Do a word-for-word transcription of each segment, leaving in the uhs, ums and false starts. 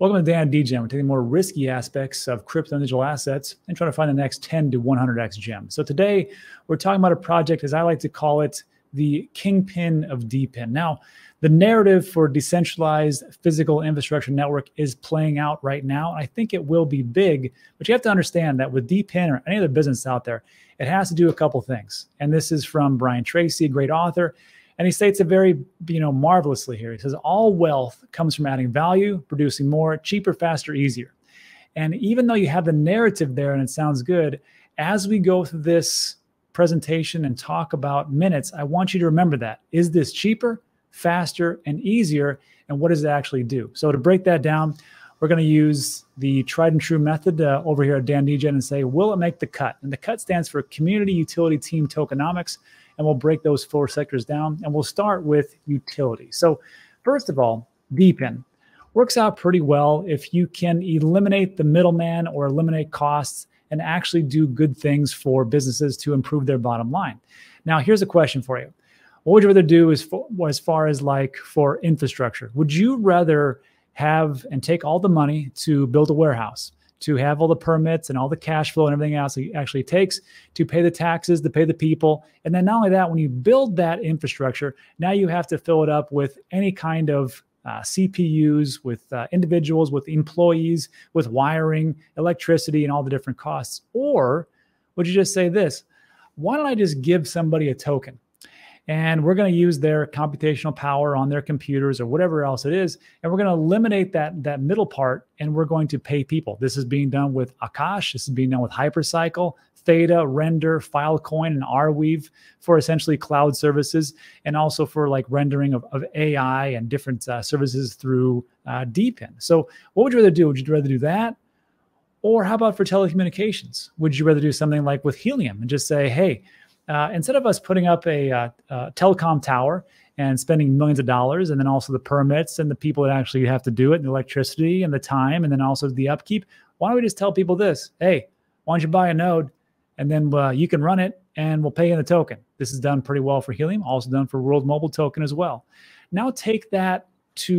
Welcome to Dan DeGen. We're taking more risky aspects of crypto and digital assets and trying to find the next ten to one hundred X gem. So today we're talking about a project, as I like to call it, the kingpin of DePIN. Now, the narrative for decentralized physical infrastructure network is playing out right now. I think it will be big, but you have to understand that with DePIN or any other business out there, it has to do a couple things. And this is from Brian Tracy, a great author. And he states it very, you know, marvelously here. He says, all wealth comes from adding value, producing more, cheaper, faster, easier. And even though you have the narrative there and it sounds good, as we go through this presentation and talk about minutes, I want you to remember that. Is this cheaper, faster, and easier? And what does it actually do? So to break that down, we're going to use the tried and true method uh, over here at Dan DeGen and say, will it make the cut? And the cut stands for Community Utility Team Tokenomics. And we'll break those four sectors down. And we'll start with utility. So first of all, DePIN works out pretty well if you can eliminate the middleman or eliminate costs and actually do good things for businesses to improve their bottom line. Now, here's a question for you. What would you rather do as, for, as far as like for infrastructure? Would you rather have and take all the money to build a warehouse, to have all the permits and all the cash flow and everything else it actually takes to pay the taxes, to pay the people? And then not only that, when you build that infrastructure, now you have to fill it up with any kind of Uh, C P Us, with uh, individuals, with employees, with wiring, electricity, and all the different costs? Or would you just say this? Why don't I just give somebody a token? And we're going to use their computational power on their computers or whatever else it is. And we're going to eliminate that, that middle part, and we're going to pay people. This is being done with Akash. This is being done with HyperCycle, Theta, Render, Filecoin, and Arweave for essentially cloud services, and also for like rendering of, of A I and different uh, services through uh, DePIN. So what would you rather do? Would you rather do that? Or how about for telecommunications? Would you rather do something like with Helium and just say, hey, Uh, instead of us putting up a uh, uh, telecom tower and spending millions of dollars, and then also the permits and the people that actually have to do it, and the electricity and the time, and then also the upkeep, why don't we just tell people this? Hey, why don't you buy a node, and then uh, you can run it, and we'll pay you in the token. This is done pretty well for Helium, also done for World Mobile Token as well. Now take that to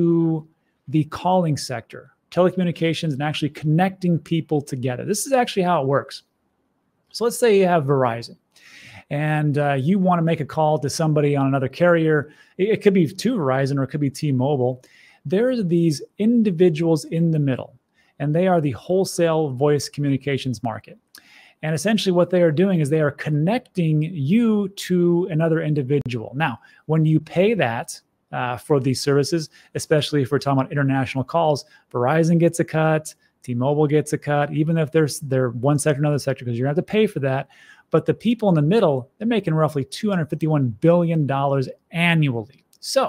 the calling sector, telecommunications, and actually connecting people together. This is actually how it works. So let's say you have Verizon. And uh, you want to make a call to somebody on another carrier. It, it could be to Verizon or it could be T-Mobile. There are these individuals in the middle, and they are the wholesale voice communications market. And essentially what they are doing is they are connecting you to another individual. Now, when you pay that uh, for these services, especially if we're talking about international calls, Verizon gets a cut, T-Mobile gets a cut, even if there's they're one sector, another sector, because you're going to have to pay for that. But the people in the middle, they're making roughly two hundred fifty-one billion dollars annually. So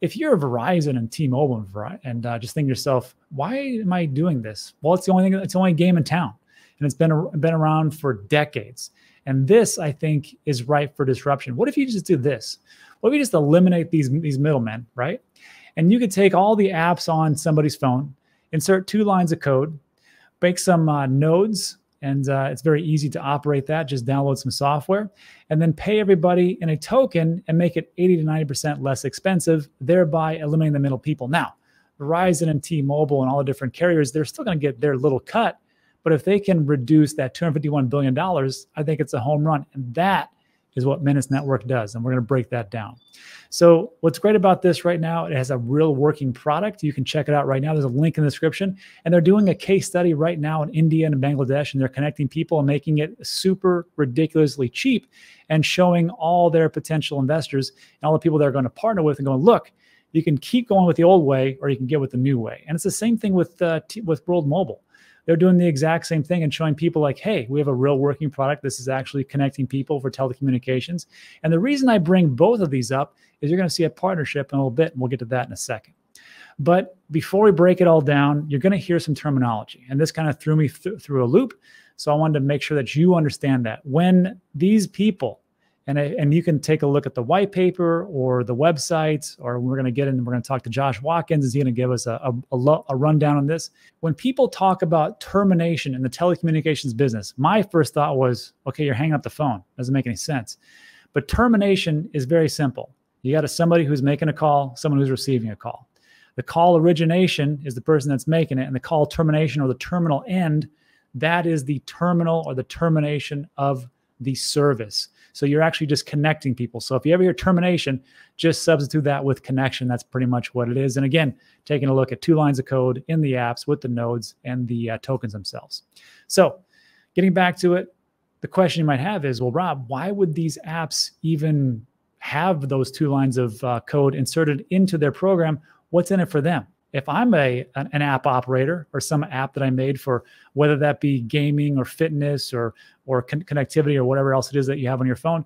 if you're a Verizon and T-Mobile and uh, just think to yourself, why am I doing this? Well, it's the only thing, it's the only game in town. And it's been, a, been around for decades. And this, I think, is ripe for disruption. What if you just do this? What if you just eliminate these, these middlemen, right? And you could take all the apps on somebody's phone, insert two lines of code, make some uh, nodes, and uh, it's very easy to operate that. Just download some software and then pay everybody in a token and make it eighty to ninety percent less expensive, thereby eliminating the middle people. Now, Verizon and T-Mobile and all the different carriers, they're still going to get their little cut. But if they can reduce that two hundred fifty-one billion dollars, I think it's a home run. And that is what Minutes Network does. And we're going to break that down. So what's great about this right now, it has a real working product. You can check it out right now. There's a link in the description. And they're doing a case study right now in India and Bangladesh. And they're connecting people and making it super ridiculously cheap and showing all their potential investors and all the people they're going to partner with and going, look, you can keep going with the old way or you can get with the new way. And it's the same thing with, uh, t- with World Mobile. They're doing the exact same thing and showing people like, hey, we have a real working product. This is actually connecting people for telecommunications. And the reason I bring both of these up is you're going to see a partnership in a little bit, and we'll get to that in a second. But before we break it all down, you're going to hear some terminology. And this kind of threw me th- through a loop. So I wanted to make sure that you understand that when these people, and, I, and you can take a look at the white paper or the websites, or we're going to get in and we're going to talk to Josh Watkins. Is he going to give us a, a, a, lo, a rundown on this? When people talk about termination in the telecommunications business, my first thought was, okay, you're hanging up the phone. Doesn't make any sense. But termination is very simple. You got a, somebody who's making a call, someone who's receiving a call. The call origination is the person that's making it, and the call termination or the terminal end, that is the terminal or the termination of the service. So you're actually just connecting people. So if you ever hear termination, just substitute that with connection. That's pretty much what it is. And again, taking a look at two lines of code in the apps with the nodes and the uh, tokens themselves. So getting back to it, the question you might have is, well, Rob, why would these apps even have those two lines of uh, code inserted into their program? What's in it for them? If I'm a an, an app operator or some app that I made for, whether that be gaming or fitness or or con connectivity or whatever else it is that you have on your phone,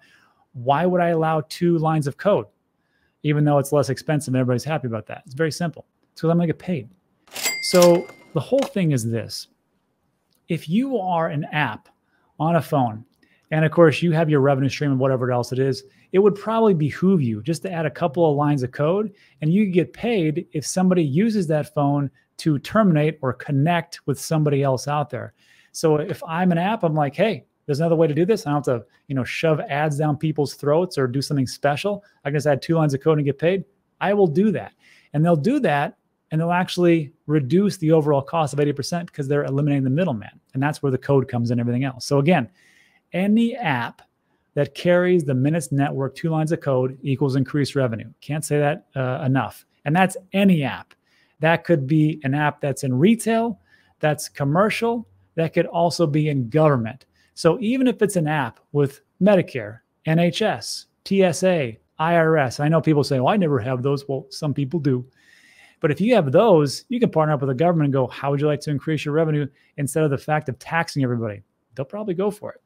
why would I allow two lines of code? Even though it's less expensive and everybody's happy about that. It's very simple. It's because I'm going to get paid. So the whole thing is this. If you are an app on a phone, and of course you have your revenue stream and whatever else it is, it would probably behoove you just to add a couple of lines of code, and you get paid if somebody uses that phone to terminate or connect with somebody else out there. So if I'm an app, I'm like, hey, there's another way to do this. I don't have to, you know, shove ads down people's throats or do something special. I can just add two lines of code and get paid. I will do that. And they'll do that, and they'll actually reduce the overall cost of eighty percent because they're eliminating the middleman. And that's where the code comes in and everything else. So again, any app that carries the Minutes Network two lines of code equals increased revenue. Can't say that uh, enough. And that's any app. That could be an app that's in retail, that's commercial, that could also be in government. So even if it's an app with Medicare, N H S, T S A, I R S, I know people say, well, I never have those. Well, some people do. But if you have those, you can partner up with the government and go, how would you like to increase your revenue instead of the fact of taxing everybody? They'll probably go for it.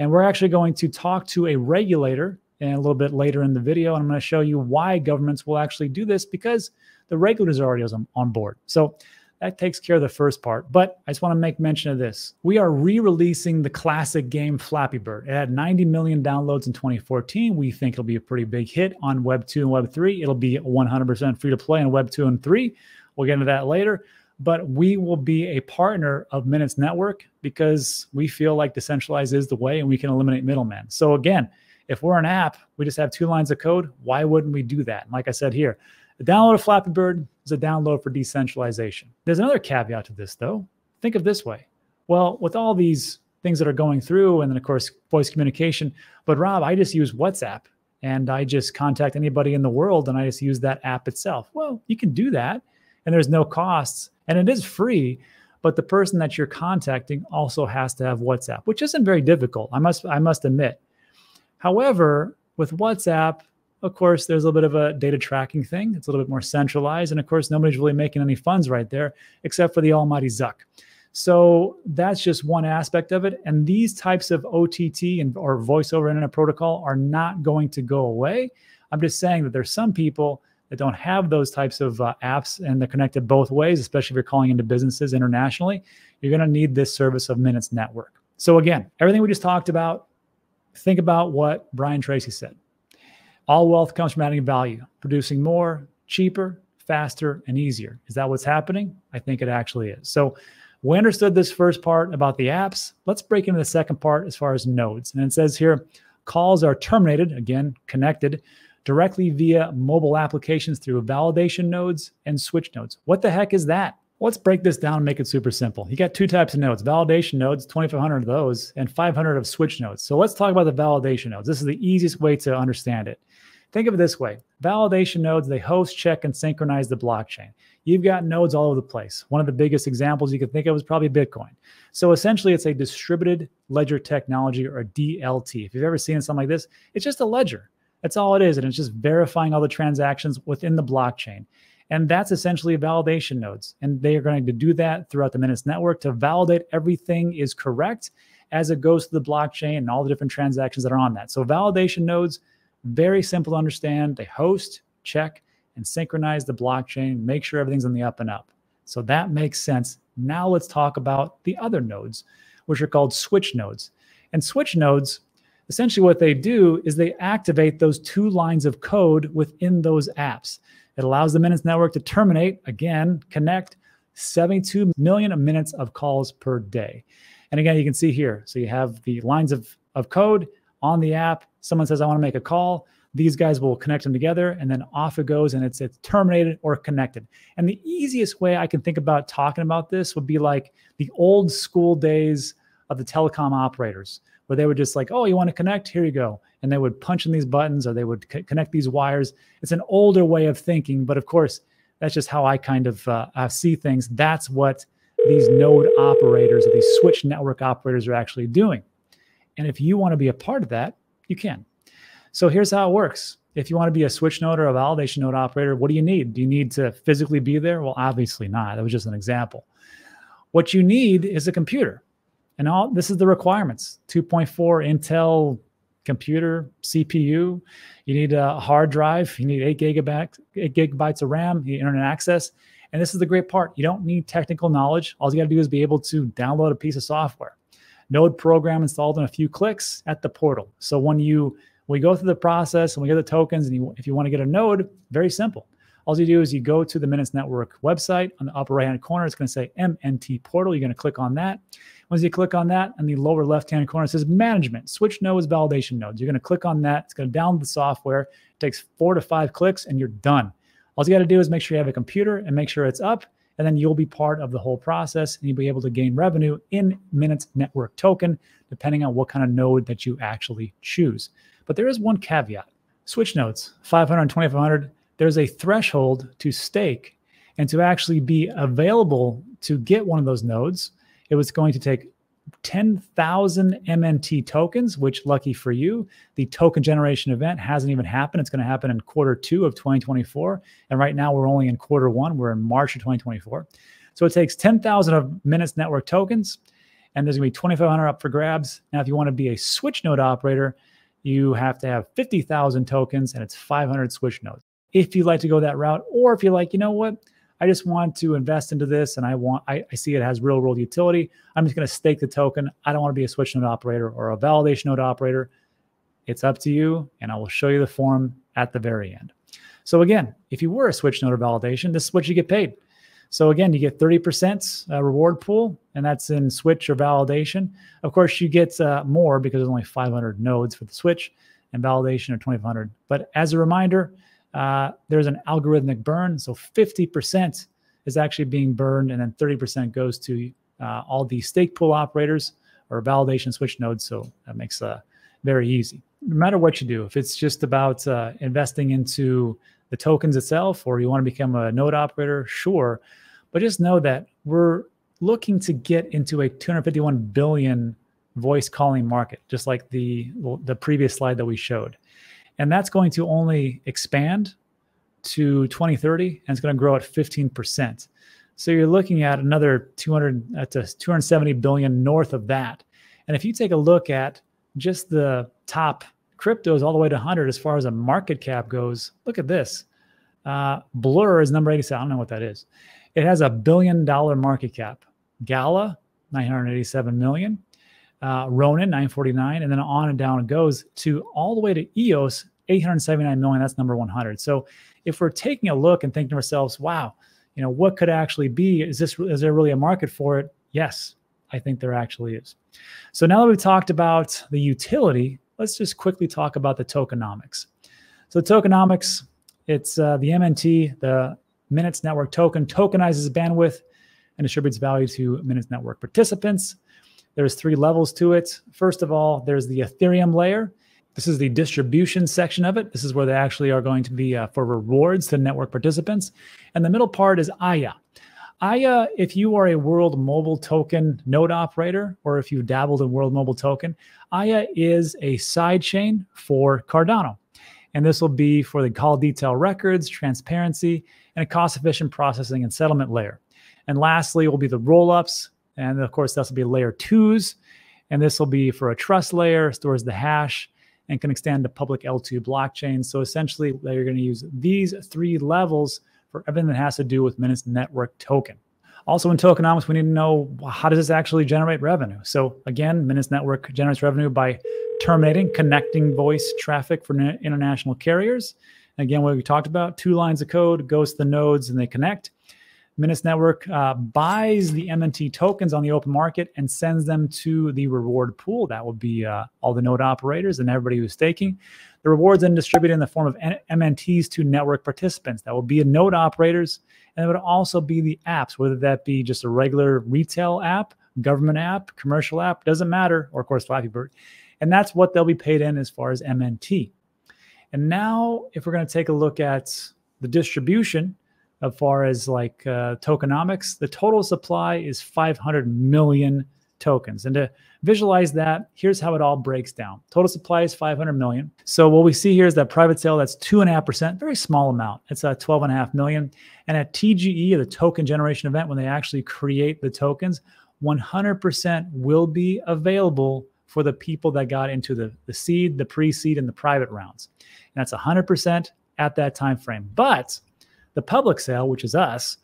And we're actually going to talk to a regulator and a little bit later in the video. And I'm going to show you why governments will actually do this, because the regulators are already on, on board. So that takes care of the first part. But I just want to make mention of this. We are re-releasing the classic game Flappy Bird. It had ninety million downloads in twenty fourteen. We think it'll be a pretty big hit on Web two and Web three. It'll be one hundred percent free to play in Web two and three. We'll get into that later. But we will be a partner of Minutes Network because we feel like decentralized is the way, and we can eliminate middlemen. So again, if we're an app, we just have two lines of code. Why wouldn't we do that? And like I said here, the download of Flappy Bird is a download for decentralization. There's another caveat to this, though. Think of this way. Well, with all these things that are going through, and then, of course, voice communication, but Rob, I just use WhatsApp, and I just contact anybody in the world, and I just use that app itself. Well, you can do that, and there's no costs. And it is free, but the person that you're contacting also has to have WhatsApp, which isn't very difficult, I must I must admit. However, with WhatsApp, of course, there's a little bit of a data tracking thing. It's a little bit more centralized. And of course, nobody's really making any funds right there, except for the almighty Zuck. So that's just one aspect of it. And these types of O T T and or voice over internet protocol are not going to go away. I'm just saying that there's some people that don't have those types of uh, apps, and they're connected both ways, especially if you're calling into businesses internationally. You're going to need this service of Minutes Network. So again, everything we just talked about, think about what Brian Tracy said. All wealth comes from adding value, producing more, cheaper, faster, and easier. Is that what's happening? I think it actually is. So we understood this first part about the apps. Let's break into the second part as far as nodes. And it says here, calls are terminated, again, connected, directly via mobile applications through validation nodes and switch nodes. What the heck is that? Let's break this down and make it super simple. You got two types of nodes, validation nodes, twenty-five hundred of those, and five hundred of switch nodes. So let's talk about the validation nodes. This is the easiest way to understand it. Think of it this way. Validation nodes, they host, check, and synchronize the blockchain. You've got nodes all over the place. One of the biggest examples you can think of is probably Bitcoin. So essentially, it's a distributed ledger technology, or a D L T. If you've ever seen something like this, it's just a ledger. That's all it is, and it's just verifying all the transactions within the blockchain. And that's essentially validation nodes. And they are going to do that throughout the Minutes Network to validate everything is correct as it goes to the blockchain and all the different transactions that are on that. So validation nodes, very simple to understand. They host, check, and synchronize the blockchain, make sure everything's on the up and up. So that makes sense. Now let's talk about the other nodes, which are called switch nodes. And switch nodes, essentially what they do is they activate those two lines of code within those apps. It allows the Minutes Network to terminate, again, connect seventy-two million minutes of calls per day. And again, you can see here, so you have the lines of, of code on the app. Someone says, I want to make a call. These guys will connect them together, and then off it goes, and it's, it's terminated or connected. And the easiest way I can think about talking about this would be like the old school days of the telecom operators, where they would just like, oh, you want to connect? Here you go. And they would punch in these buttons, or they would co- connect these wires. It's an older way of thinking, but of course, that's just how I kind of uh, I see things. That's what these node operators or these switch network operators are actually doing. And if you want to be a part of that, you can. So here's how it works. If you want to be a switch node or a validation node operator, what do you need? Do you need to physically be there? Well, obviously not. That was just an example. What you need is a computer. And all this is the requirements. two point four Intel computer, C P U. You need a hard drive. You need eight gigabytes, eight gigabytes of RAM, you need internet access. And this is the great part. You don't need technical knowledge. All you got to do is be able to download a piece of software. Node program installed in a few clicks at the portal. So when you we go through the process and we get the tokens, and you, if you want to get a node, very simple. All you do is you go to the Minutes Network website. On the upper right-hand corner, it's going to say M N T portal. You're going to click on that. Once you click on that, in the lower left-hand corner, it says management, switch nodes, validation nodes. You're going to click on that. It's going to download the software. It takes four to five clicks, and you're done. All you got to do is make sure you have a computer and make sure it's up, and then you'll be part of the whole process, and you'll be able to gain revenue in Minutes Network token, depending on what kind of node that you actually choose. But there is one caveat. Switch nodes, five hundred and twenty-five hundred, there's a threshold to stake, and to actually be available to get one of those nodes, it was going to take ten thousand M N T tokens, which lucky for you, the token generation event hasn't even happened. It's going to happen in quarter two of twenty twenty-four. And right now we're only in quarter one. We're in March of twenty twenty-four. So it takes ten thousand of Minutes Network tokens, and there's going to be twenty-five hundred up for grabs. Now, if you want to be a switch node operator, you have to have fifty thousand tokens, and it's five hundred switch nodes. If you like to go that route, or if you're like, you know what, I just want to invest into this, and I want, I, I see it has real world utility. I'm just going to stake the token. I don't want to be a switch node operator or a validation node operator. It's up to you, and I will show you the form at the very end. So again, if you were a switch node or validation, this is what you get paid. So again, you get thirty percent uh, reward pool, and that's in switch or validation. Of course, you get uh, more because there's only five hundred nodes for the switch, and validation or twenty-five hundred. But as a reminder, Uh, there's an algorithmic burn. So fifty percent is actually being burned, and then thirty percent goes to uh, all the stake pool operators or validation switch nodes. So that makes uh, very easy. No matter what you do, if it's just about uh, investing into the tokens itself, or you want to become a node operator, sure. But just know that we're looking to get into a two hundred fifty-one billion voice calling market, just like the, the previous slide that we showed. And that's going to only expand to twenty thirty, and it's going to grow at fifteen percent. So you're looking at another two hundred to two hundred seventy billion north of that. And if you take a look at just the top cryptos all the way to one hundred as far as a market cap goes, look at this. Uh, Blur is number eighty-seven. I don't know what that is. It has a billion dollar market cap. Gala, nine hundred eighty-seven million. Uh, Ronin, nine forty-nine, and then on and down it goes to all the way to E O S, eight hundred seventy-nine million. That's number one hundred. So if we're taking a look and thinking to ourselves, wow, you know, what could actually be? Is this, is there really a market for it? Yes, I think there actually is. So now that we've talked about the utility, let's just quickly talk about the tokenomics. So tokenomics, it's uh, the M N T, the Minutes Network token, tokenizes bandwidth and distributes value to Minutes Network participants. There's three levels to it. First of all, there's the Ethereum layer. This is the distribution section of it. This is where they actually are going to be uh, for rewards to network participants. And the middle part is Aya. Aya, if you are a World Mobile Token node operator, or if you dabbled in World Mobile Token, Aya is a sidechain for Cardano. And this will be for the call detail records, transparency, and a cost-efficient processing and settlement layer. And lastly, will be the rollups. And of course, this will be layer twos. And this will be for a trust layer, stores the hash, and can extend to public L two blockchain. So essentially, you're going to use these three levels for everything that has to do with Minutes Network token. Also in tokenomics, we need to know, how does this actually generate revenue? So again, Minutes Network generates revenue by terminating, connecting voice traffic for international carriers. And again, what we talked about, two lines of code goes to the nodes and they connect. Minutes Network uh, buys the M N T tokens on the open market and sends them to the reward pool. That will be uh, all the node operators and everybody who's staking. The rewards then distributed in the form of M N Ts to network participants. That will be node operators, and it would also be the apps, whether that be just a regular retail app, government app, commercial app, doesn't matter, or of course Flappy Bird. And that's what they'll be paid in as far as M N T. And now if we're going to take a look at the distribution as far as like uh, tokenomics, the total supply is five hundred million tokens. And to visualize that, here's how it all breaks down. Total supply is five hundred million. So what we see here is that private sale, that's two point five percent, very small amount. It's uh, twelve point five million. And at T G E, the token generation event, when they actually create the tokens, one hundred percent will be available for the people that got into the, the seed, the pre-seed, and the private rounds. And that's one hundred percent at that time frame. But the public sale, which is us,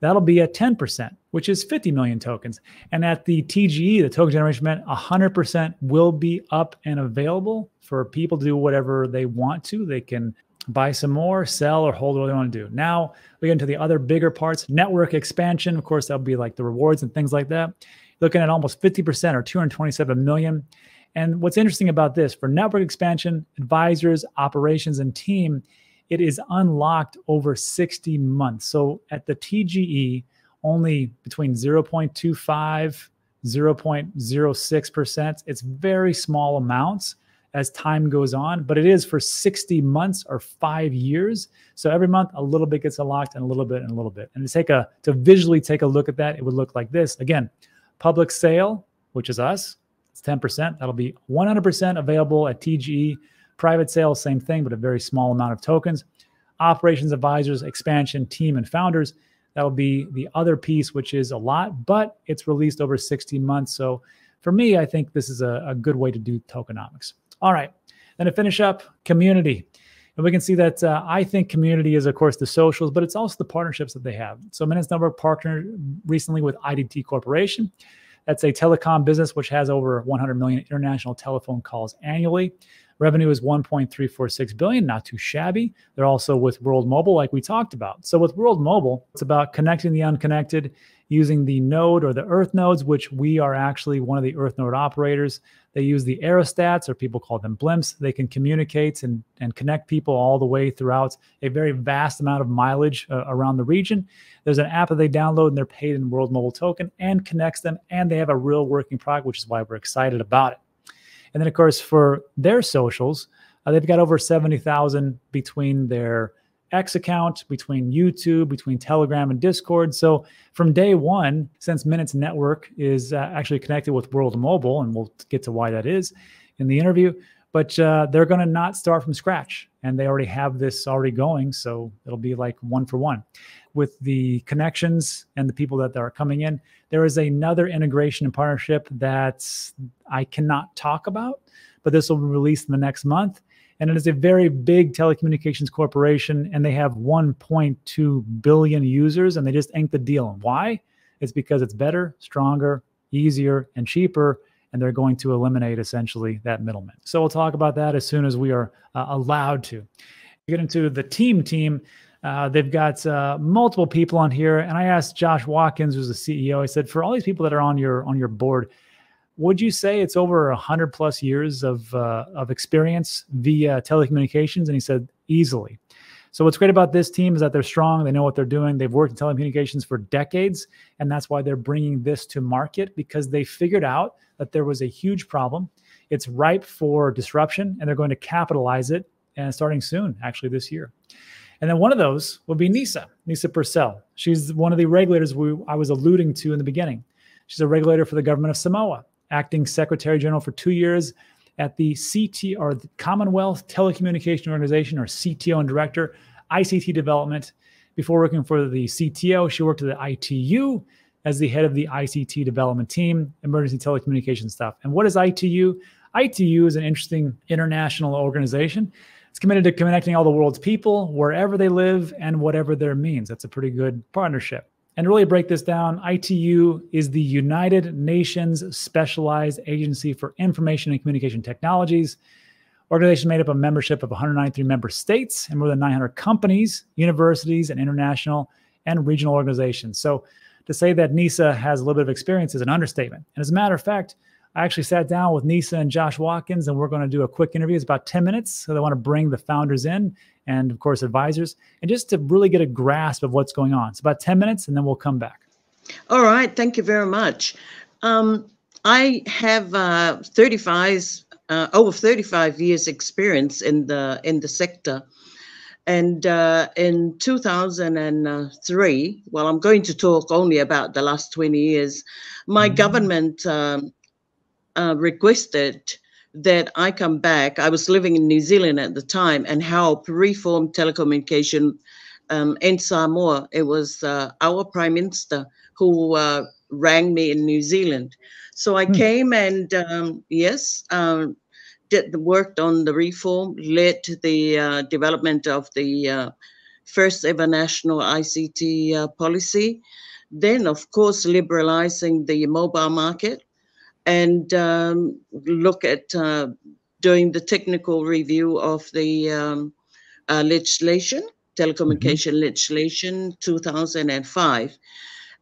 that'll be at ten percent, which is fifty million tokens. And at the T G E, the token generation event, one hundred percent will be up and available for people to do whatever they want to. They can buy some more, sell, or hold what they want to do. Now we get into the other bigger parts. Network expansion, of course, that'll be like the rewards and things like that. Looking at almost fifty percent or two hundred twenty-seven million. And what's interesting about this, for network expansion, advisors, operations, and team, it is unlocked over sixty months. So at the T G E, only between zero point two five, zero point zero six percent. It's very small amounts as time goes on, but it is for sixty months or five years. So every month, a little bit gets unlocked and a little bit and a little bit. And to take a, to visually take a look at that, it would look like this. Again, public sale, which is us, it's ten percent. That'll be one hundred percent available at T G E. Private sale, same thing, but a very small amount of tokens. Operations, advisors, expansion, team, and founders, that'll be the other piece, which is a lot, but it's released over sixty months. So for me, I think this is a, a good way to do tokenomics. All right, then to finish up, community. And we can see that uh, I think community is, of course, the socials, but it's also the partnerships that they have. So Minutes Network partnered recently with I D T Corporation. That's a telecom business which has over one hundred million international telephone calls annually. Revenue is one point three four six billion dollars, not too shabby. They're also with World Mobile, like we talked about. So with World Mobile, it's about connecting the unconnected using the node or the Earth nodes, which we are actually one of the Earth node operators. They use the aerostats, or people call them blimps. They can communicate and, and connect people all the way throughout a very vast amount of mileage uh, around the region. There's an app that they download, and they're paid in World Mobile Token and connects them, and they have a real working product, which is why we're excited about it. And then, of course, for their socials, uh, they've got over seventy thousand between their X account, between YouTube, between Telegram and Discord. So from day one, since Minutes Network is uh, actually connected with World Mobile, and we'll get to why that is in the interview, but uh, they're going to not start from scratch. And they already have this already going, so it'll be like one for one. With the connections and the people that are coming in, there is another integration and partnership that I cannot talk about, but this will be released in the next month. And it is a very big telecommunications corporation, and they have one point two billion users, and they just inked the deal. And why? It's because it's better, stronger, easier, and cheaper, and they're going to eliminate essentially that middleman. So we'll talk about that as soon as we are uh, allowed to. Get into the team team. Uh, they've got uh, multiple people on here. And I asked Josh Watkins, who's the C E O, I said, for all these people that are on your on your board, would you say it's over one hundred plus years of, uh, of experience via telecommunications? And he said, easily. So what's great about this team is that they're strong. They know what they're doing. They've worked in telecommunications for decades, and that's why they're bringing this to market, because they figured out that there was a huge problem. It's ripe for disruption, and they're going to capitalize it, and starting soon, actually this year. And then one of those will be Nisa, Nisa Purcell. She's one of the regulators we, I was alluding to in the beginning. She's a regulator for the government of Samoa, acting Secretary General for two years at the C T O, or the Commonwealth Telecommunication Organization, or C T O, and Director, I C T Development. Before working for the C T O, she worked at the I T U as the head of the I C T Development Team, Emergency Telecommunication stuff. And what is I T U? I T U is an interesting international organization. It's committed to connecting all the world's people, wherever they live and whatever their means. That's a pretty good partnership. And to really break this down, I T U is the United Nations Specialized Agency for Information and Communication Technologies. Organization made up of a membership of one hundred ninety-three member states and more than nine hundred companies, universities, and international and regional organizations. So to say that Nisa has a little bit of experience is an understatement. And as a matter of fact, I actually sat down with Nisa and Josh Watkins, and we're going to do a quick interview. It's about ten minutes. So they want to bring the founders in and, of course, advisors, and just to really get a grasp of what's going on. It's about ten minutes, and then we'll come back. All right. Thank you very much. Um, I have uh, thirty-five, uh, over thirty-five years experience in the in the sector. And uh, in two thousand three, well, I'm going to talk only about the last twenty years, my mm-hmm. government um, uh, requested that I come back. I was living in New Zealand at the time and help reform telecommunication um, in Samoa. It was uh, our Prime Minister who uh, rang me in New Zealand. So I mm-hmm. came and, um, yes, um, did the work on the reform, led to the uh, development of the uh, first ever national I C T uh, policy. Then, of course, liberalizing the mobile market and um, look at uh, doing the technical review of the um, uh, legislation, telecommunication mm-hmm. legislation, two thousand five.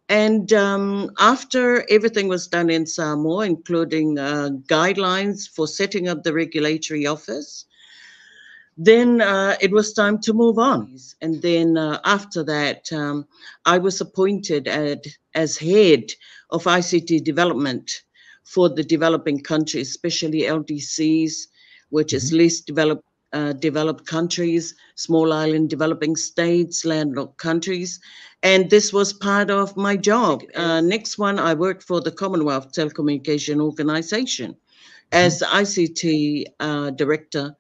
And um, after everything was done in Samoa, including uh, guidelines for setting up the regulatory office, then uh, it was time to move on. And then uh, after that, um, I was appointed at, as head of I C T development for the developing countries, especially L D Cs, which mm-hmm. is least developed, uh, developed countries, small island developing states, landlocked countries. And this was part of my job. Uh, next one, I worked for the Commonwealth Telecommunication Organization as I C T uh, director.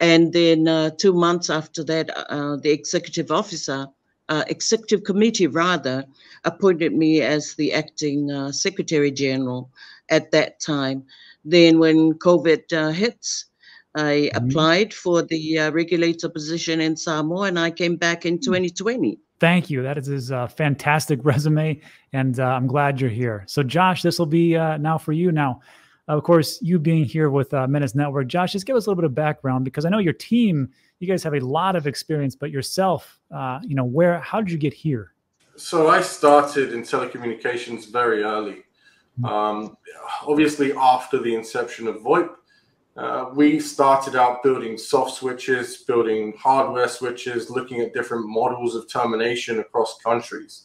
And then uh, two months after that, uh, the executive officer, uh, executive committee rather, appointed me as the acting uh, secretary general at that time. Then when COVID uh, hits, I mm-hmm. applied for the uh, regulator position in Samoa, and I came back in twenty twenty. Thank you. That is a fantastic resume, and uh, I'm glad you're here. So, Josh, this will be uh, now for you. Now, of course, you being here with uh, Minutes Network, Josh, just give us a little bit of background, because I know your team, you guys have a lot of experience, but yourself, uh, you know, where, how did you get here? So I started in telecommunications very early. Mm-hmm. Um, obviously, after the inception of VoIP, uh, we started out building soft switches, building hardware switches, looking at different models of termination across countries.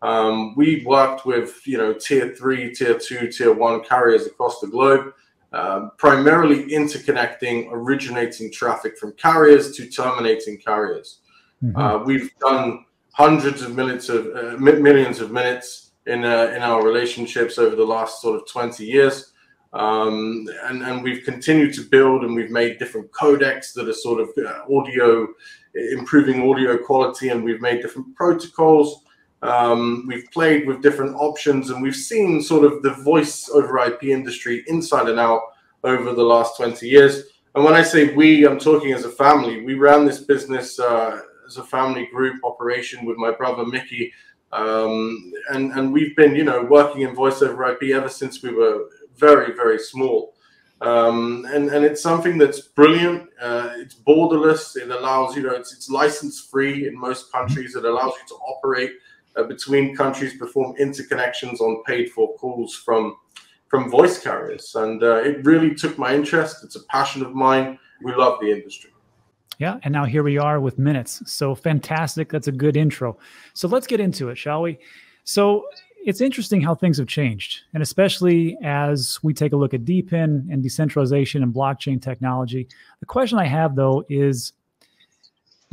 Um, we worked with, you know, tier three, tier two, tier one carriers across the globe, uh, primarily interconnecting, originating traffic from carriers to terminating carriers. Mm-hmm. Uh, we've done hundreds of minutes of uh, millions of minutes in uh, in our relationships over the last sort of twenty years. Um, and, and we've continued to build, and we've made different codecs that are sort of audio, improving audio quality, and we've made different protocols. Um, we've played with different options, and we've seen sort of the voice over I P industry inside and out over the last twenty years. And when I say we, I'm talking as a family. We ran this business uh, as a family group operation with my brother Mickey, um, and, and we've been, you know, working in voice over I P ever since we were very, very small. Um, and, and it's something that's brilliant. Uh, it's borderless. It allows, you know, it's, it's license-free in most countries. It allows you to operate uh, between countries, perform interconnections on paid-for calls from, from voice carriers. And uh, it really took my interest. It's a passion of mine. We love the industry. Yeah, and now here we are with Minutes. So fantastic. That's a good intro. So let's get into it, shall we? So it's interesting how things have changed, and especially as we take a look at DePIN and decentralization and blockchain technology. The question I have, though, is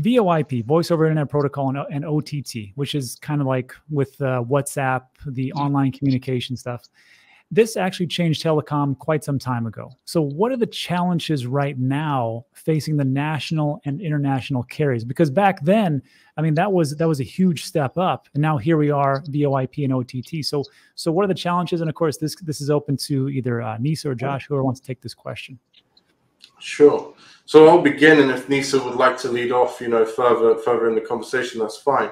VoIP, Voice over Internet Protocol, and, and O T T, which is kind of like with uh, WhatsApp, the online communication stuff. This actually changed telecom quite some time ago. So what are the challenges right now facing the national and international carriers? Because back then, I mean, that was that was a huge step up. And now here we are, VoIP and O T T. So so what are the challenges? And of course, this this is open to either uh, Nisa or Josh, whoever wants to take this question. Sure. So I'll begin, and if Nisa would like to lead off, you know, further further in the conversation, that's fine.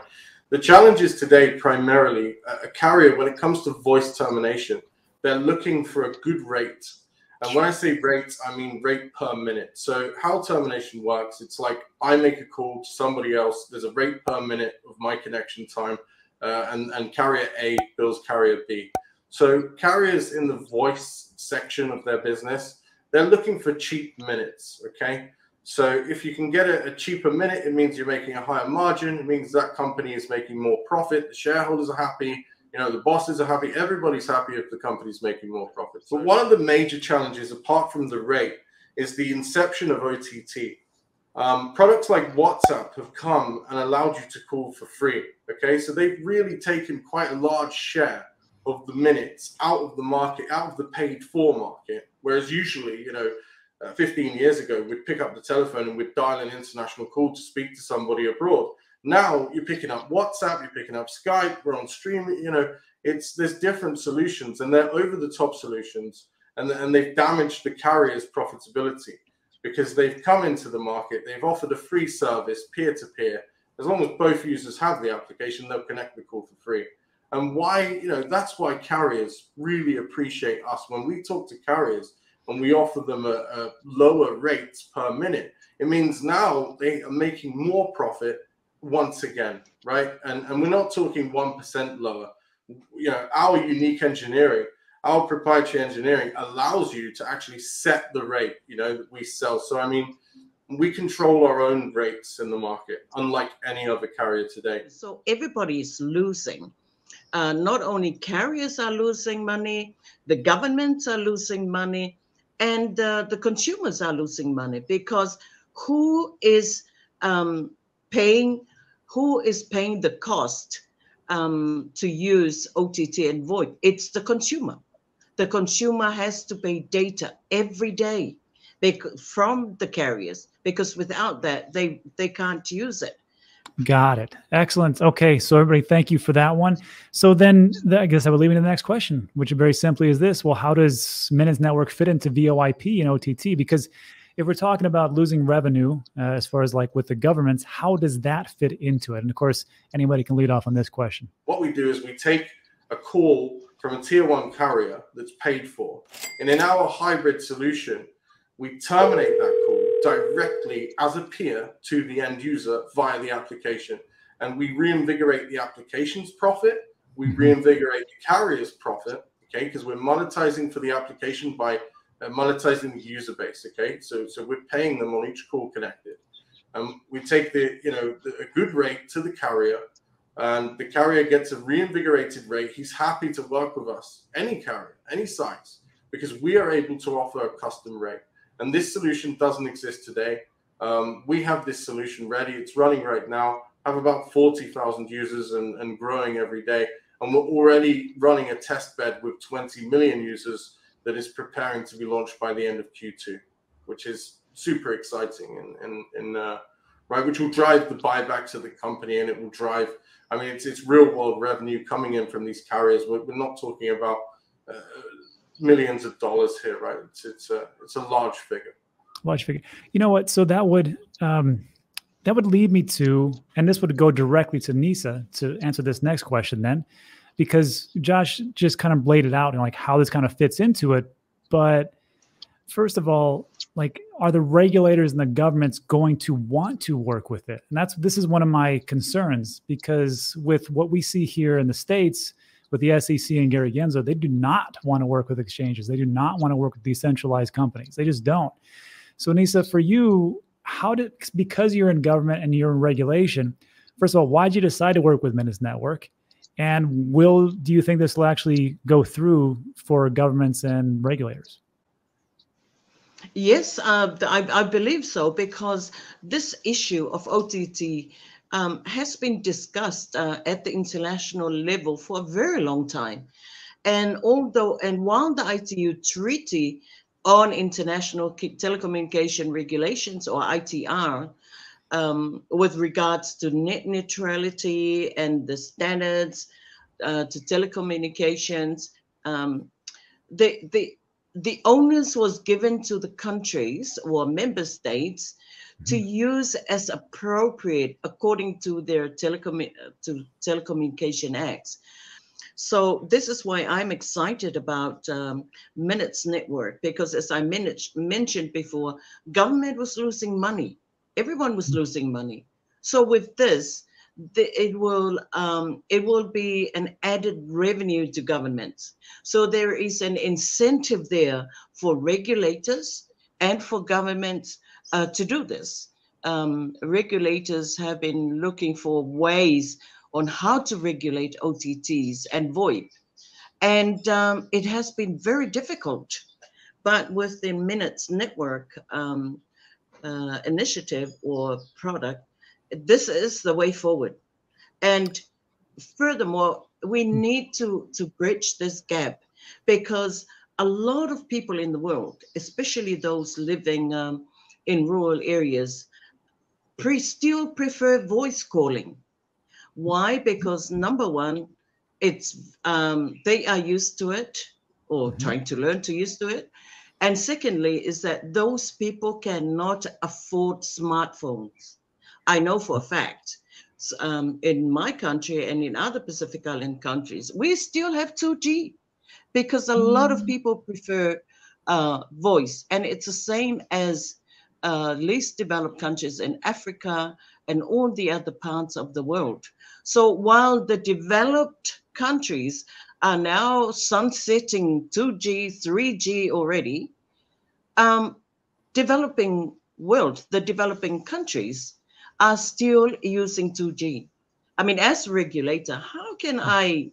The challenges today, primarily, a carrier, when it comes to voice termination, they're looking for a good rate. And when I say rate, I mean rate per minute. So how termination works, it's like I make a call to somebody else. There's a rate per minute of my connection time. uh, and, and carrier A bills carrier B. So carriers in the voice section of their business, they're looking for cheap minutes, okay? So if you can get a, a cheaper minute, it means you're making a higher margin. It means that company is making more profit. The shareholders are happy. You know, the bosses are happy. Everybody's happy if the company's making more profit. But one of the major challenges, apart from the rate, is the inception of O T T. Um, products like WhatsApp have come and allowed you to call for free, okay? So they've really taken quite a large share of the minutes out of the market, out of the paid for market, whereas usually, you know, uh, fifteen years ago, we'd pick up the telephone and we'd dial an international call to speak to somebody abroad. Now you're picking up WhatsApp, you're picking up Skype, we're on stream, you know, it's, there's different solutions and they're over the top solutions, and, and they've damaged the carrier's profitability because they've come into the market, they've offered a free service peer-to-peer. As long as both users have the application, they'll connect the call for free. And why, you know, that's why carriers really appreciate us. When we talk to carriers and we offer them a, a lower rates per minute, it means now they are making more profit once again, right? And, and we're not talking one percent lower. You know, our unique engineering, our proprietary engineering allows you to actually set the rate, you know, that we sell. So, I mean, we control our own rates in the market, unlike any other carrier today. So everybody's losing. Uh, not only carriers are losing money, the governments are losing money, and uh, the consumers are losing money, because who is um, paying, who is paying the cost um, to use O T T and VoIP? It's the consumer. The consumer has to pay data every day from the carriers, because without that, they, they can't use it. Got it. Excellent. Okay. So everybody, thank you for that one. So then the, I guess I would leave into the next question, which very simply is this. Well, how does Minutes Network fit into VoIP and O T T? Because if we're talking about losing revenue, uh, as far as like with the governments, how does that fit into it? And of course, anybody can lead off on this question. What we do is we take a call from a tier one carrier that's paid for. And in our hybrid solution, we terminate that call directly as a peer to the end user via the application. And we reinvigorate the application's profit. We reinvigorate the carrier's profit, okay? Because we're monetizing for the application by uh, monetizing the user base, okay? So, so we're paying them on each call connected. Um, we take the, you know, the, a good rate to the carrier, and the carrier gets a reinvigorated rate. He's happy to work with us, any carrier, any size, because we are able to offer a custom rate. And this solution doesn't exist today. Um, we have this solution ready. It's running right now. I have about forty thousand users and, and growing every day. And we're already running a test bed with twenty million users that is preparing to be launched by the end of Q two, which is super exciting. And, and, and uh, right, which will drive the buybacks of the company, and it will drive, I mean, it's, it's real world revenue coming in from these carriers. We're, we're not talking about uh, millions of dollars here, right? It's, it's a, it's a large figure. Large figure. You know what? So that would, um, that would lead me to, and this would go directly to Nisa to answer this next question then, because Josh just kind of laid it out and like how this kind of fits into it. But first of all, like, are the regulators and the governments going to want to work with it? And that's, this is one of my concerns, because with what we see here in the States, with the S E C and Gary Gensler, they do not want to work with exchanges. They do not want to work with decentralized companies. They just don't. So Nisa, for you, how did, because you're in government and you're in regulation, first of all, why did you decide to work with Minutes Network? And will, do you think this will actually go through for governments and regulators? Yes, uh, I, I believe so, because this issue of O T T Um, has been discussed uh, at the international level for a very long time. And although, and while the I T U Treaty on International Telecommunication Regulations, or I T R, um, with regards to net neutrality and the standards uh, to telecommunications, um, the, the, the onus was given to the countries or member states to use as appropriate according to their telecom to telecommunication acts. So this is why I'm excited about um, Minutes Network, because as I mentioned before, government was losing money. Everyone was losing money. So with this, the, it will um, it will be an added revenue to governments. So there is an incentive there for regulators and for governments uh, to do this. Um, regulators have been looking for ways on how to regulate O T Ts and VoIP, and um, it has been very difficult. But with the Minutes Network um, uh, initiative or product, this is the way forward. And furthermore, we need to, to bridge this gap, because a lot of people in the world, especially those living um, in rural areas, pre still prefer voice calling. Why? Because number one, it's um, they are used to it, or mm-hmm. trying to learn to use to it. And secondly, is that those people cannot afford smartphones. I know for a fact, um, in my country and in other Pacific Island countries, we still have two G, because a mm. lot of people prefer uh, voice. And it's the same as uh, least developed countries in Africa and all the other parts of the world. So while the developed countries are now sunsetting two G, three G already, um, developing world, the developing countries are still using two G. I mean, as regulator, how can I,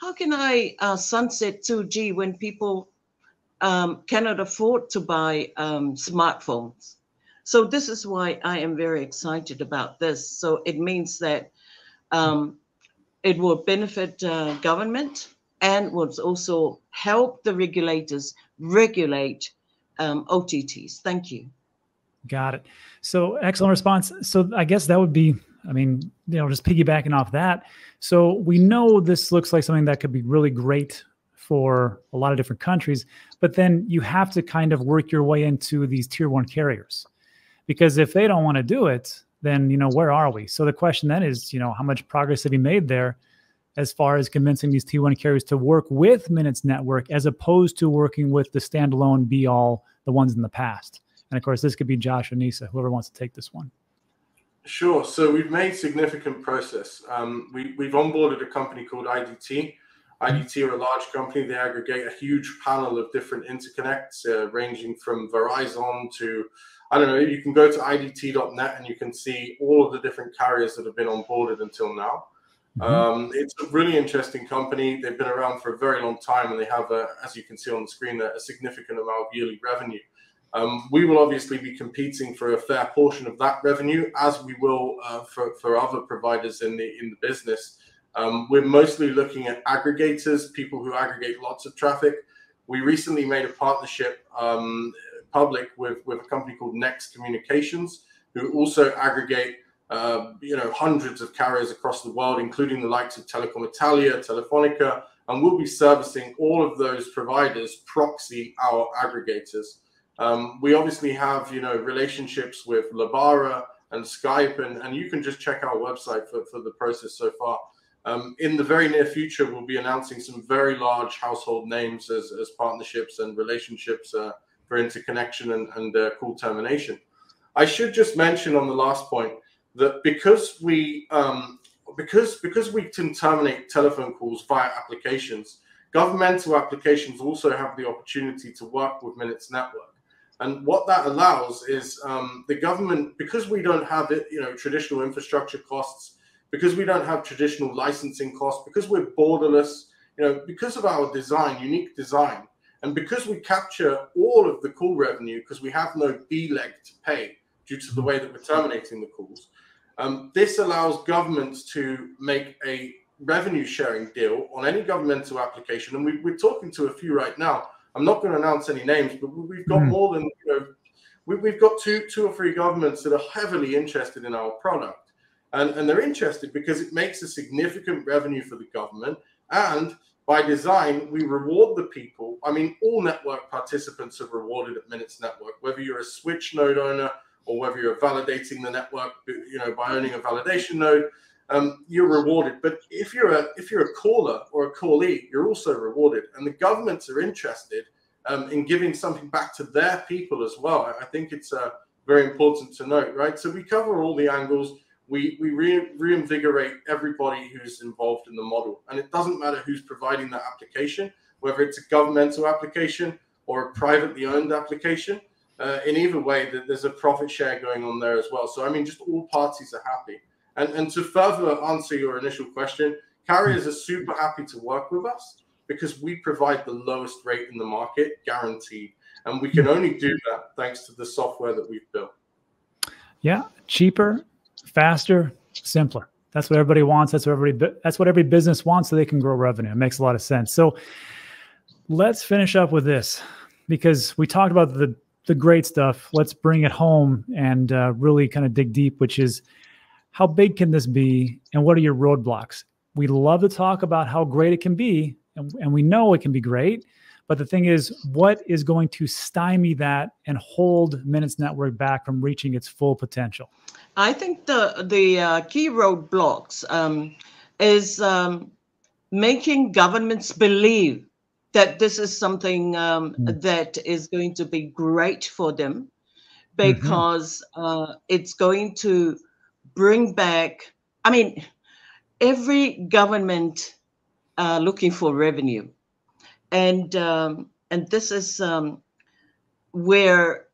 how can I uh, sunset two G when people um, cannot afford to buy um, smartphones? So this is why I am very excited about this. So it means that um, it will benefit uh, government and will also help the regulators regulate um, O T Ts. Thank you. Got it. So excellent response. So I guess that would be, I mean, you know, just piggybacking off that. So we know this looks like something that could be really great for a lot of different countries, but then you have to kind of work your way into these tier one carriers, because if they don't want to do it, then, you know, where are we? So the question then is, you know, how much progress have you made there as far as convincing these tier one carriers to work with Minutes Network as opposed to working with the standalone be all, the ones in the past? And of course, this could be Josh or Nisa, whoever wants to take this one. Sure. So we've made significant process. Um, we, we've onboarded a company called I D T. I D T are a large company. They aggregate a huge panel of different interconnects, uh, ranging from Verizon to, I don't know, you can go to I D T dot net and you can see all of the different carriers that have been onboarded until now. Mm-hmm. um, it's a really interesting company. They've been around for a very long time, and they have, a, as you can see on the screen, a, a significant amount of yearly revenue. Um, we will obviously be competing for a fair portion of that revenue, as we will uh, for, for other providers in the in the business. Um, we're mostly looking at aggregators, people who aggregate lots of traffic. We recently made a partnership um, public with, with a company called Next Communications, who also aggregate uh, you know, hundreds of carriers across the world, including the likes of Telecom Italia, Telefonica, and we'll be servicing all of those providers proxy our aggregators. Um, we obviously have, you know, relationships with Labara and Skype, and, and you can just check our website for, for the process so far. Um, in the very near future, we'll be announcing some very large household names as, as partnerships and relationships uh, for interconnection and, and uh, call termination. I should just mention on the last point that because we, um, because, because we can terminate telephone calls via applications, governmental applications also have the opportunity to work with Minutes Network. And what that allows is um, the government, because we don't have it, you know, traditional infrastructure costs, because we don't have traditional licensing costs, because we're borderless, you know, because of our design, unique design, and because we capture all of the call revenue, because we have no B-leg to pay due to the way that we're terminating the calls, um, this allows governments to make a revenue sharing deal on any governmental application. And we, we're talking to a few right now. I'm not going to announce any names, but we've got mm. more than, you know, we, we've got two, two or three governments that are heavily interested in our product. And, and they're interested because it makes a significant revenue for the government. And by design, we reward the people. I mean, all network participants are rewarded at Minutes Network, whether you're a switch node owner or whether you're validating the network, you know, by owning a validation node. Um, you're rewarded. But if you're a if you're a caller or a callee, you're also rewarded. And the governments are interested um, in giving something back to their people as well. I think it's uh, very important to note, right? So we cover all the angles. we we re reinvigorate everybody who's involved in the model. And it doesn't matter who's providing that application, whether it's a governmental application or a privately owned application. Uh, in either way, there's a profit share going on there as well. So, I mean, just all parties are happy. And, and to further answer your initial question, carriers are super happy to work with us because we provide the lowest rate in the market, guaranteed. And we can only do that thanks to the software that we've built. Yeah, cheaper, faster, simpler. That's what everybody wants. That's what everybody, that's what every business wants so they can grow revenue. It makes a lot of sense. So let's finish up with this because we talked about the, the great stuff. Let's bring it home and uh, really kind of dig deep, which is how big can this be and what are your roadblocks? We love to talk about how great it can be, and, and we know it can be great. But the thing is, what is going to stymie that and hold Minutes Network back from reaching its full potential? I think the, the uh, key roadblocks um, is um, making governments believe that this is something um, mm. that is going to be great for them, because mm-hmm. uh, it's going to bring back, I mean, every government uh, looking for revenue. And, um, and this is um, where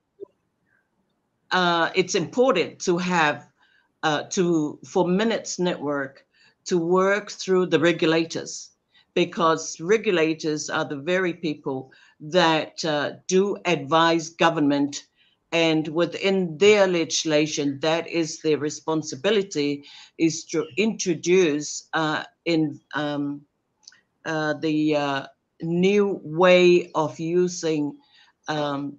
uh, it's important to have, uh, to, for Minutes Network to work through the regulators, because regulators are the very people that uh, do advise government, and within their legislation, that is their responsibility, is to introduce uh, in um, uh, the uh, new way of using um,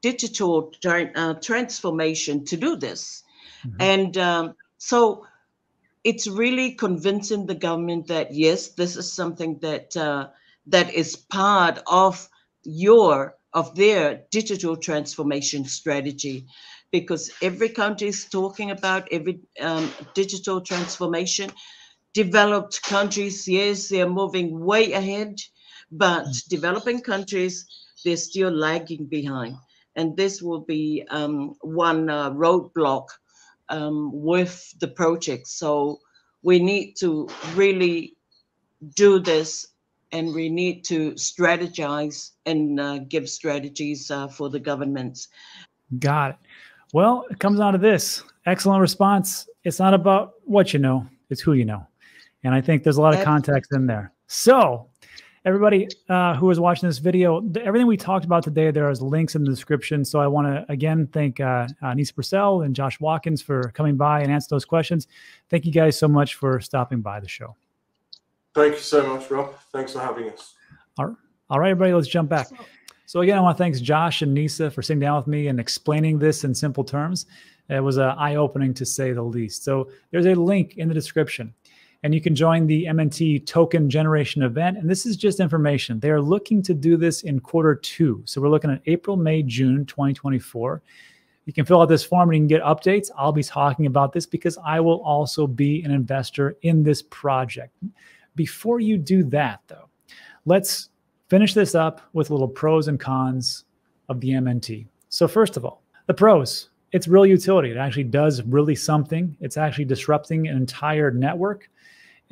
digital tra uh, transformation to do this. Mm-hmm. And um, so it's really convincing the government that, yes, this is something that uh, that is part of your of their digital transformation strategy, because every country is talking about every um, digital transformation. Developed countries, yes, they're moving way ahead, but developing countries, they're still lagging behind. And this will be um, one uh, roadblock um, with the project. So we need to really do this, and we need to strategize and uh, give strategies uh, for the governments. Got it. Well, it comes down to this. Excellent response. It's not about what you know, it's who you know. And I think there's a lot of context in there. So everybody uh, who is watching this video, th everything we talked about today, there is links in the description. So I want to, again, thank uh, uh, Nisa Purcell and Josh Watkins for coming by and answering those questions. Thank you guys so much for stopping by the show. Thank you so much, Rob. Thanks for having us. All right, All right everybody, let's jump back. So again, I want to thank Josh and Nisa for sitting down with me and explaining this in simple terms. It was uh, eye-opening, to say the least. So there's a link in the description, and you can join the M N T token generation event. And this is just information. They are looking to do this in quarter two. So we're looking at April, May, June, twenty twenty-four. You can fill out this form and you can get updates. I'll be talking about this because I will also be an investor in this project. Before you do that, though, let's finish this up with little pros and cons of the M N T. So first of all, the pros. It's real utility. It actually does really something. It's actually disrupting an entire network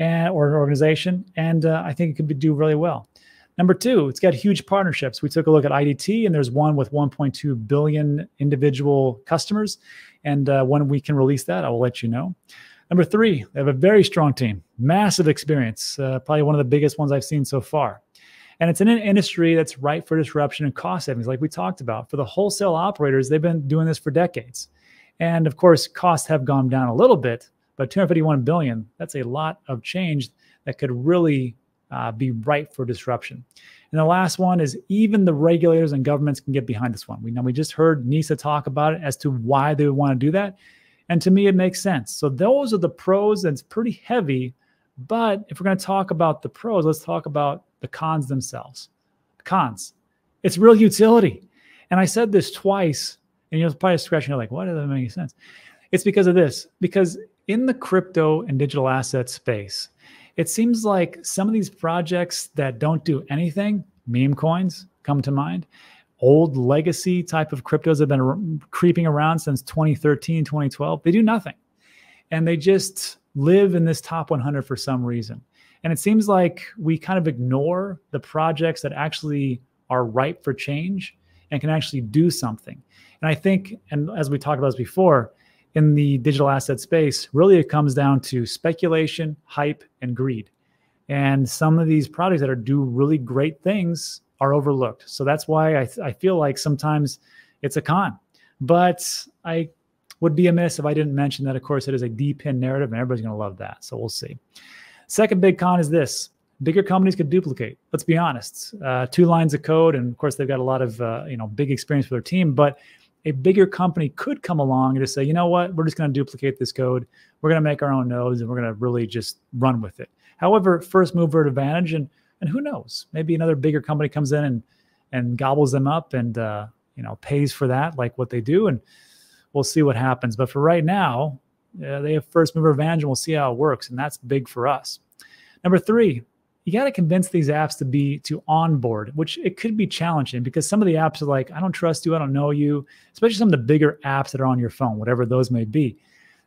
and, or an organization. And uh, I think it could be, do really well. Number two, it's got huge partnerships. We took a look at I D T, and there's one with one point two billion individual customers. And uh, when we can release that, I will let you know. Number three, they have a very strong team, massive experience, uh, probably one of the biggest ones I've seen so far. And it's in an industry that's ripe for disruption and cost savings, like we talked about. For the wholesale operators, they've been doing this for decades. And of course, costs have gone down a little bit, but two hundred fifty-one billion dollars, that's a lot of change that could really uh, be ripe for disruption. And the last one is even the regulators and governments can get behind this one. We know we just heard Nisa talk about it as to why they would want to do that. And to me, it makes sense. So those are the pros, and it's pretty heavy. But if we're going to talk about the pros, let's talk about the cons themselves. The cons, it's real utility. And I said this twice, and you're probably scratching your head like, why does that make any sense? It's because of this, because in the crypto and digital asset space, it seems like some of these projects that don't do anything, meme coins come to mind, old legacy type of cryptos have been creeping around since twenty thirteen, twenty twelve, they do nothing. and they just live in this top one hundred for some reason. And it seems like we kind of ignore the projects that actually are ripe for change and can actually do something. And I think, and as we talked about this before, in the digital asset space, really it comes down to speculation, hype, and greed. And some of these projects that are do really great things are overlooked. So that's why I, I feel like sometimes it's a con. But I would be amiss if I didn't mention that, of course, it is a DePIN narrative, and everybody's going to love that. So we'll see. Second big con is this. Bigger companies could duplicate. Let's be honest. Uh, two lines of code, and of course, they've got a lot of uh, you know big experience with their team, but a bigger company could come along and just say, you know what, we're just going to duplicate this code. We're going to make our own nodes, and we're going to really just run with it. However, first mover advantage, and and who knows? Maybe another bigger company comes in and and gobbles them up and uh, you know pays for that, like what they do, and we'll see what happens. But for right now, uh, they have first mover advantage, and we'll see how it works, and that's big for us. Number three. You got to convince these apps to be to onboard, which it could be challenging because some of the apps are like, I don't trust you, I don't know you, especially some of the bigger apps that are on your phone, whatever those may be.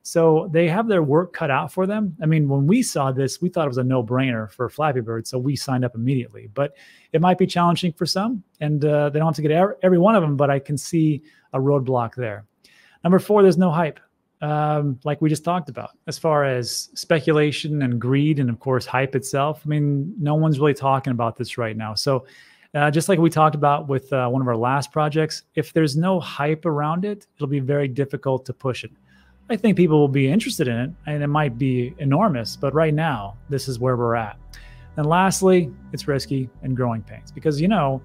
So they have their work cut out for them. I mean, when we saw this, we thought it was a no-brainer for Flappy Bird, so we signed up immediately. But it might be challenging for some, and uh, they don't have to get every one of them, but I can see a roadblock there. Number four, there's no hype, um, like we just talked about, as far as speculation and greed and, of course, hype itself. I mean, no one's really talking about this right now. So uh, just like we talked about with uh, one of our last projects, if there's no hype around it, it'll be very difficult to push it. I think people will be interested in it, and it might be enormous, but right now, this is where we're at. And lastly, it's risky and growing pains because, you know,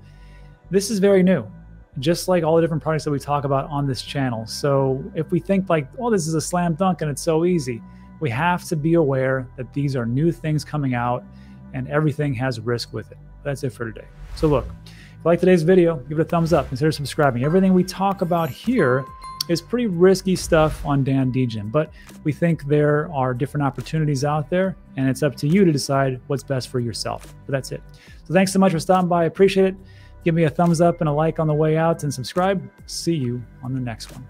this is very new. Just like all the different products that we talk about on this channel. So if we think like, oh, this is a slam dunk and it's so easy, we have to be aware that these are new things coming out and everything has risk with it. That's it for today. So look, if you like today's video, give it a thumbs up, consider subscribing. Everything we talk about here is pretty risky stuff on Dan DeGen, but we think there are different opportunities out there and it's up to you to decide what's best for yourself, but that's it. So thanks so much for stopping by, I appreciate it. Give me a thumbs up and a like on the way out and subscribe. See you on the next one.